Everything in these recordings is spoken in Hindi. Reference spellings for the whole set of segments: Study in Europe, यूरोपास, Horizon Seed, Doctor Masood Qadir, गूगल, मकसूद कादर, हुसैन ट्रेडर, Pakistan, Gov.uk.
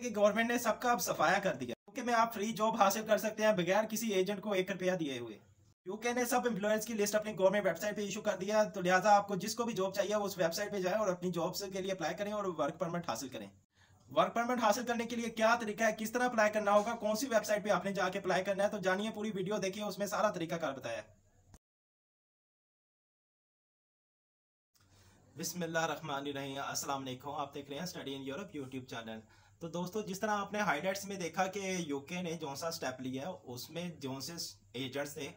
कि गवर्नमेंट ने सबका अब सफाया कर दिया। यूके में आप फ्री जॉब हासिल कर सकते हैं बगैर किसी एजेंट को ₹1 दिए हुए। यूके ने सब एम्प्लॉयर्स की लिस्ट अपनी गवर्नमेंट वेबसाइट पे इशू कर दिया, तो लिहाजा आपको जिसको भी जॉब चाहिए उस वेबसाइट पे जाएं और अपनी जॉब्स के लिए अप्लाई करें और वर्क परमिट हासिल करें। वर्क परमिट हासिल करने के लिए क्या तरीका है, किस तरह अप्लाई करना होगा, कौन सी वेबसाइट पे आपने जाके अप्लाई करना है, तो जानिए, पूरी वीडियो देखिए, उसमें सारा तरीकाकार बताया है। बिस्मिल्लाहिर्रहमानिर्रहीम, अस्सलाम वालेकुम। आप देख रहे हैं study in Europe YouTube channel. तो दोस्तों, जिस तरह आपने हाईलाइट्स में देखा कि यूके ने जौन सा स्टेप लिया है, उसमें जौन से एजेंट्स थे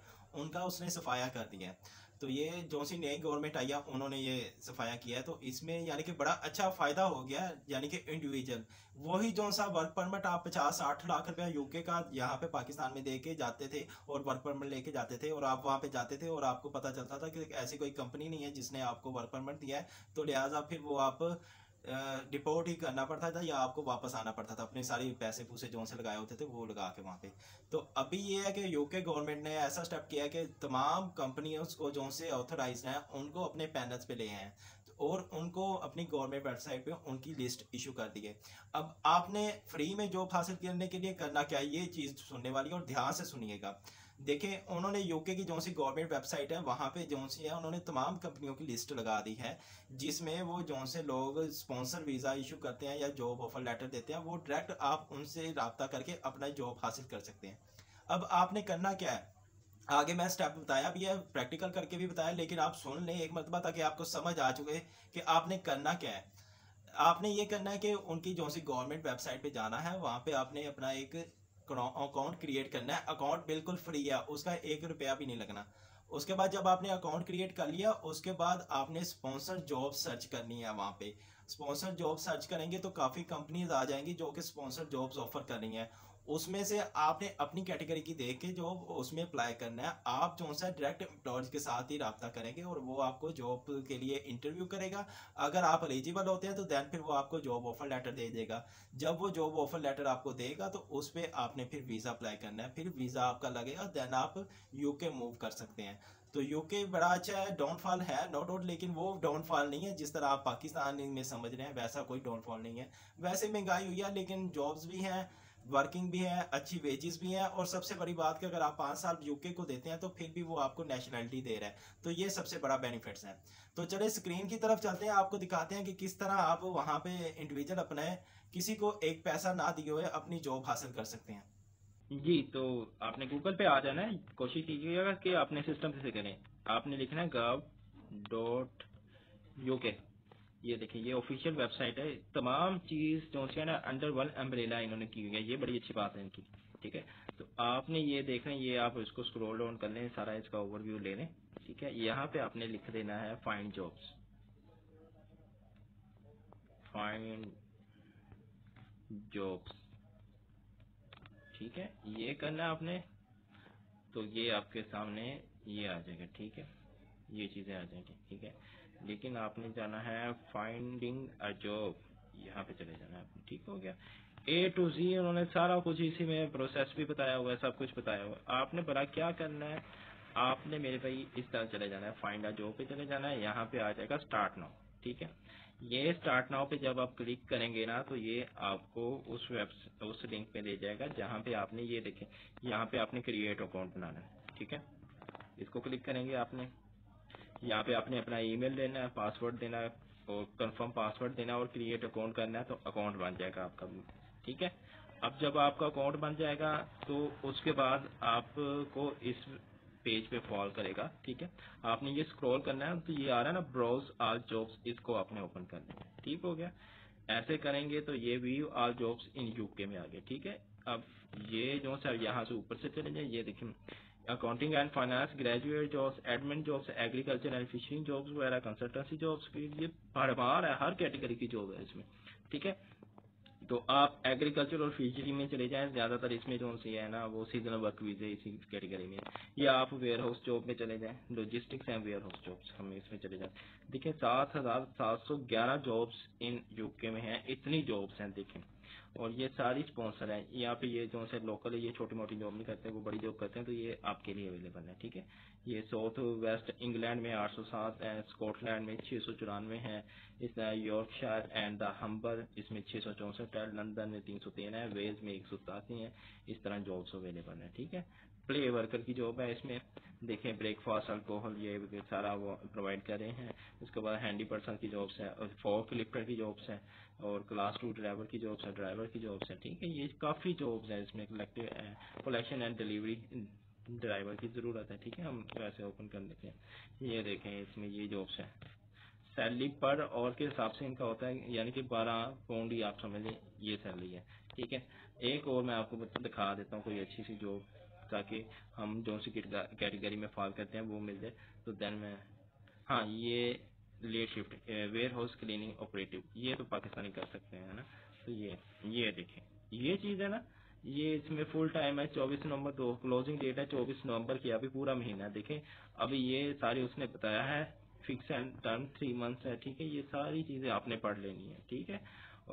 उनका उसने सफाया कर दिया है। तो ये जौन सी नई गवर्नमेंट आई है उन्होंने ये सफाया किया है, तो इसमें यानी कि बड़ा अच्छा फ़ायदा हो गया। यानी कि इंडिविजुअल वही जौन सा वर्क परमिट आप 50-60 लाख रुपया यूके का यहाँ पे पाकिस्तान में दे के जाते थे और वर्क परमिट लेके जाते थे, और आप वहाँ पे जाते थे और आपको पता चलता था कि ऐसी कोई कंपनी नहीं है जिसने आपको वर्क परमिट दिया है, तो लिहाजा फिर वो आप डिपोर्ट ही करना पड़ता था या आपको वापस आना पड़ता था, अपने सारे पैसे पूसे जो से लगाए होते थे वो लगा के वहाँ पे। तो अभी ये है कि यूके गवर्नमेंट ने ऐसा स्टेप किया कि तमाम कंपनियों को जो से ऑथराइज हैं उनको अपने पैनल्स पे ले आए और उनको अपनी गवर्नमेंट वेबसाइट पे उनकी लिस्ट इशू कर दी है। अब आपने फ्री में जॉब हासिल करने के लिए करना क्या, ये चीज़ सुनने वाली है और ध्यान से सुनिएगा। देखें, उन्होंने यूके की जौन सी गवर्नमेंट वेबसाइट है वहाँ पे जौन सी है उन्होंने तमाम कंपनियों की लिस्ट लगा दी है, जिसमें वो जौन से लोग स्पॉन्सर वीज़ा इशू करते हैं या जॉब ऑफर लेटर देते हैं, वो डायरेक्ट आप उनसे रब्ता करके अपना जॉब हासिल कर सकते हैं। अब आपने करना क्या है, आगे मैं स्टेप बताया, अब यह प्रैक्टिकल करके भी बताया, लेकिन आप सुन लें एक मरतबा ताकि आपको समझ आ चुके कि आपने करना क्या है। आपने ये करना है कि उनकी जौन सी गवर्नमेंट वेबसाइट पे जाना है, वहाँ पे आपने अपना एक अकाउंट क्रिएट करना है। अकाउंट बिल्कुल फ्री है, उसका ₹1 भी नहीं लगना। उसके बाद जब आपने अकाउंट क्रिएट कर लिया, उसके बाद आपने स्पॉन्सर जॉब सर्च करनी है। वहाँ पे स्पॉन्सर जॉब सर्च करेंगे तो काफ़ी कंपनीज आ जाएंगी जो कि स्पॉन्सर जॉब्स ऑफर कर रही हैं, उसमें से आपने अपनी कैटेगरी की देख के जॉब उसमें अप्लाई करना है। आप जो सा डायरेक्ट एम्प्लॉयर्स के साथ ही रब्ता करेंगे और वो आपको जॉब के लिए इंटरव्यू करेगा। अगर आप एलिजिबल होते हैं तो दैन फिर वो आपको जॉब ऑफर लेटर दे देगा। जब वो जॉब ऑफर लेटर आपको देगा तो उस पर आपने फिर वीज़ा अप्लाई करना है, फिर वीज़ा आपका लगेगा, दैन आप यूके मूव कर सकते हैं। तो यूके बड़ा अच्छा है, डाउनफॉल है नो डाउट, लेकिन वो डाउनफॉल नहीं है जिस तरह आप पाकिस्तान में समझ रहे हैं, वैसा कोई डाउनफॉल नहीं है। वैसे महंगाई हुई है, लेकिन जॉब्स भी हैं, वर्किंग भी है, अच्छी वेजेस भी हैं, और सबसे बड़ी बात कि अगर आप 5 साल यूके को देते हैं तो फिर भी वो आपको नेशनैलिटी दे रहा है, तो ये सबसे बड़ा बेनिफिट्स है। तो चले स्क्रीन की तरफ चलते हैं, आपको दिखाते हैं कि किस तरह आप वहाँ पे इंडिविजुअल अपने किसी को एक पैसा ना दिए हुए अपनी जॉब हासिल कर सकते हैं। जी, तो आपने गूगल पे आ जाना है, कोशिश कीजिएगा कि आपने सिस्टम से करें। आपने लिखना है gov.uk, ये देखिए ये ऑफिशियल वेबसाइट है, तमाम चीज़ जो है ना अंडर वन अम्ब्रेला इन्होंने की हुई है, ये बड़ी अच्छी बात है इनकी। ठीक है, तो आपने ये देखना है, ये आप इसको स्क्रॉल डाउन कर लें, सारा इसका ओवरव्यू ले लें। ठीक है, यहाँ पे आपने लिख देना है फाइंड जॉब्स, ठीक है, ये करना है आपने, तो ये आपके सामने ये आ जाएगा। ठीक है, ये चीज़ें आ जाएंगी। ठीक है, लेकिन आपने जाना है फाइंडिंग अ जॉब, यहाँ पे चले जाना है आपने। ठीक हो गया, A to Z उन्होंने सारा कुछ इसी में प्रोसेस भी बताया हुआ है, सब कुछ बताया हुआ है। आपने बड़ा क्या करना है, आपने मेरे भाई इस तरह चले जाना है, फाइंड अ जॉब पे चले जाना है, यहाँ पे आ जाएगा स्टार्ट नाउ। ठीक है, ये स्टार्ट नाउ पे जब आप क्लिक करेंगे ना, तो ये आपको उस उस लिंक पे ले जाएगा जहाँ पे आपने ये देखें, यहाँ पे आपने क्रिएट अकाउंट बनाना है। ठीक है, इसको क्लिक करेंगे, आपने यहाँ पे आपने अपना ईमेल देना है, पासवर्ड देना है और कंफर्म पासवर्ड देना है और क्रिएट अकाउंट करना है, तो अकाउंट बन जाएगा आपका। ठीक है, अब जब आपका अकाउंट बन जाएगा तो उसके बाद आपको इस पेज पे फॉल करेगा। ठीक है, आपने ये स्क्रॉल करना है, तो ये आ रहा है ना ब्राउज ऑल जॉब्स, इसको आपने ओपन करना है। ठीक हो गया, ऐसे करेंगे तो ये view all jobs in UK में आ गया। ठीक है, अब ये जो सर यहाँ से ऊपर से चले जाए, ये देखिए accounting and finance, graduate jobs, admin jobs, agriculture and fishing jobs वगैरह, कंसल्टेंसी जॉब्स, ये भरमार है, हर कैटेगरी की जॉब है इसमें। ठीक है, तो आप एग्रीकल्चर और फिशरी में चले जाएं, ज़्यादातर इसमें जो सी है ना वो सीजनल वर्क वीज़े इसी कैटेगरी में, या आप वेयर हाउस जॉब में चले जाएं, logistics and warehouse jobs, हम इसमें चले जाएं। देखिए 7,711 जॉब्स इन यूके में हैं, इतनी जॉब्स हैं। देखें, और ये सारी स्पॉन्सर है। यहाँ पे ये जो है लोकल है, ये छोटी मोटी जॉब नहीं करते, वो बड़ी जॉब करते हैं, तो ये आपके लिए अवेलेबल है। ठीक है, ये साउथ वेस्ट इंग्लैंड में 807 है, स्कॉटलैंड में 694 है, इस तरह यॉर्कशायर एंड द हम्बर इसमें 664 है, लंदन में 313 है, वेल्स में 187 है। इस तरह जॉब्स अवेलेबल है। ठीक है, प्ले वर्कर की जॉब है, इसमें देखें ब्रेकफास्ट अल्कोहल ये सारा वो प्रोवाइड कर रहे हैं। उसके बाद हैंडी पर्सन की जॉब्स है, और फोर्क लिफ्टर की जॉब्स है, और क्लास 2 ड्राइवर की जॉब्स है, ड्राइवर की जॉब्स है। ठीक है, ये काफ़ी जॉब्स हैं इसमें, कलेक्शन एंड डिलीवरी ड्राइवर की ज़रूरत है। ठीक है, हम वैसे ओपन कर लेते हैं। ये देखें इसमें ये जॉब्स हैं, सैलरी पर और के हिसाब से इनका होता है, यानी कि 12 पाउंड ही आप समझ लें ये सैलरी है। ठीक है, एक और मैं आपको दिखा देता हूँ कोई अच्छी सी जॉब, ताकि हम जो सी कैटेगरी में फॉल करते हैं वो मिल जाए। तो देन में हाँ ये late shift warehouse cleaning operative, ये तो पाकिस्तानी कर सकते हैं ना। तो ये देखें ये चीज़ है ना, ये इसमें फुल टाइम है 24 नवंबर 2, क्लोजिंग डेट है 24 नवंबर की, अभी पूरा महीना देखें। अभी ये सारी उसने बताया है, फिक्स एंड टर्म 3 मंथ्स है। ठीक है, ये सारी चीज़ें आपने पढ़ लेनी है। ठीक है,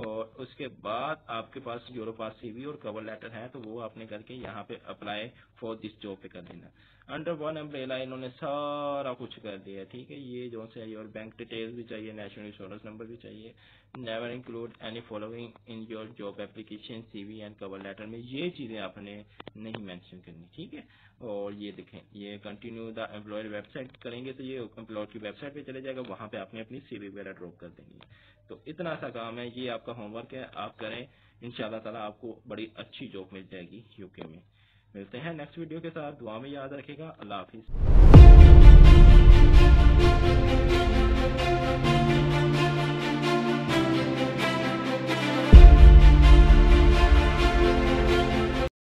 और उसके बाद आपके पास यूरोपास सीवी और कवर लेटर है, तो वो आपने करके यहाँ पे अप्लाई फॉर दिस जॉब पे कर देना। अंडर वन अम्ब्रेला इन्होंने सारा कुछ कर दिया। ठीक है, ये जो चाहिए और बैंक डिटेल्स भी चाहिए, नेशनल इंश्योरेंस नंबर भी चाहिए। Never include any following in your job application, CV and cover letter में ये चीज़ें आपने नहीं मैंशन करनी। ठीक है, और ये देखें ये कंटिन्यू द एम्प्लॉयर वेबसाइट करेंगे, तो ये एम्प्लॉयर की वेबसाइट पर चले जाएगा, वहाँ पर आपने अपनी सीवी वगैरह ड्रॉप कर देनी है। तो इतना सा काम है, ये आपका होमवर्क है, आप करें, इंशाल्लाह ताला आपको बड़ी अच्छी जॉब मिल जाएगी यूके में। मिलते हैं नेक्स्ट वीडियो के साथ, दुआ में याद रखेगा, अल्लाह हाफिज।